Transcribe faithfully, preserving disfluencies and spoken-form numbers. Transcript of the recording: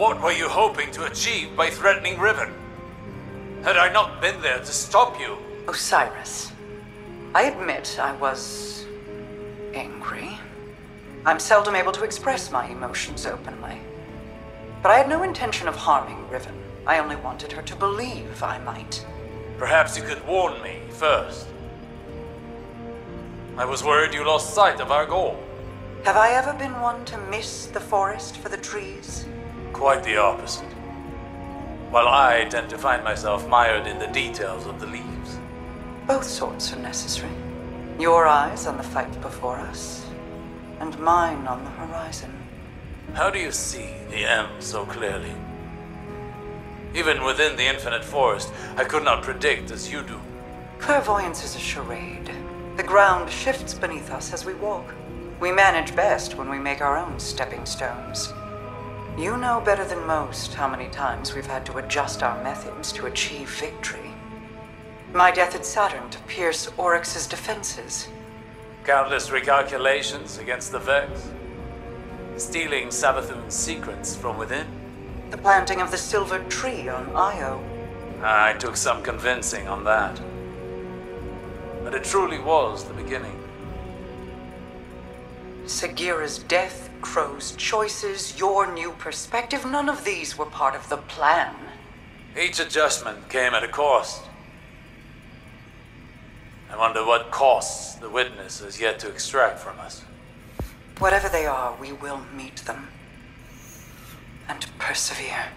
What were you hoping to achieve by threatening Riven? Had I not been there to stop you? Osiris, I admit I was angry. I'm seldom able to express my emotions openly. But I had no intention of harming Riven. I only wanted her to believe I might. Perhaps you could warn me first. I was worried you lost sight of our goal. Have I ever been one to miss the forest for the trees? Quite the opposite. While I tend to find myself mired in the details of the leaves. Both sorts are necessary. Your eyes on the fight before us, and mine on the horizon. How do you see the M so clearly? Even within the Infinite Forest, I could not predict as you do. Clairvoyance is a charade. The ground shifts beneath us as we walk. We manage best when we make our own stepping stones. You know better than most how many times we've had to adjust our methods to achieve victory. My death at Saturn to pierce Oryx's defenses. Countless recalculations against the Vex. Stealing Sabathun's secrets from within. The planting of the silver tree on Io. I took some convincing on that. But it truly was the beginning. Sagira's death, Crow's choices, your new perspective, none of these were part of the plan. Each adjustment came at a cost. I wonder what costs the Witness has yet to extract from us. Whatever they are, we will meet them. And persevere.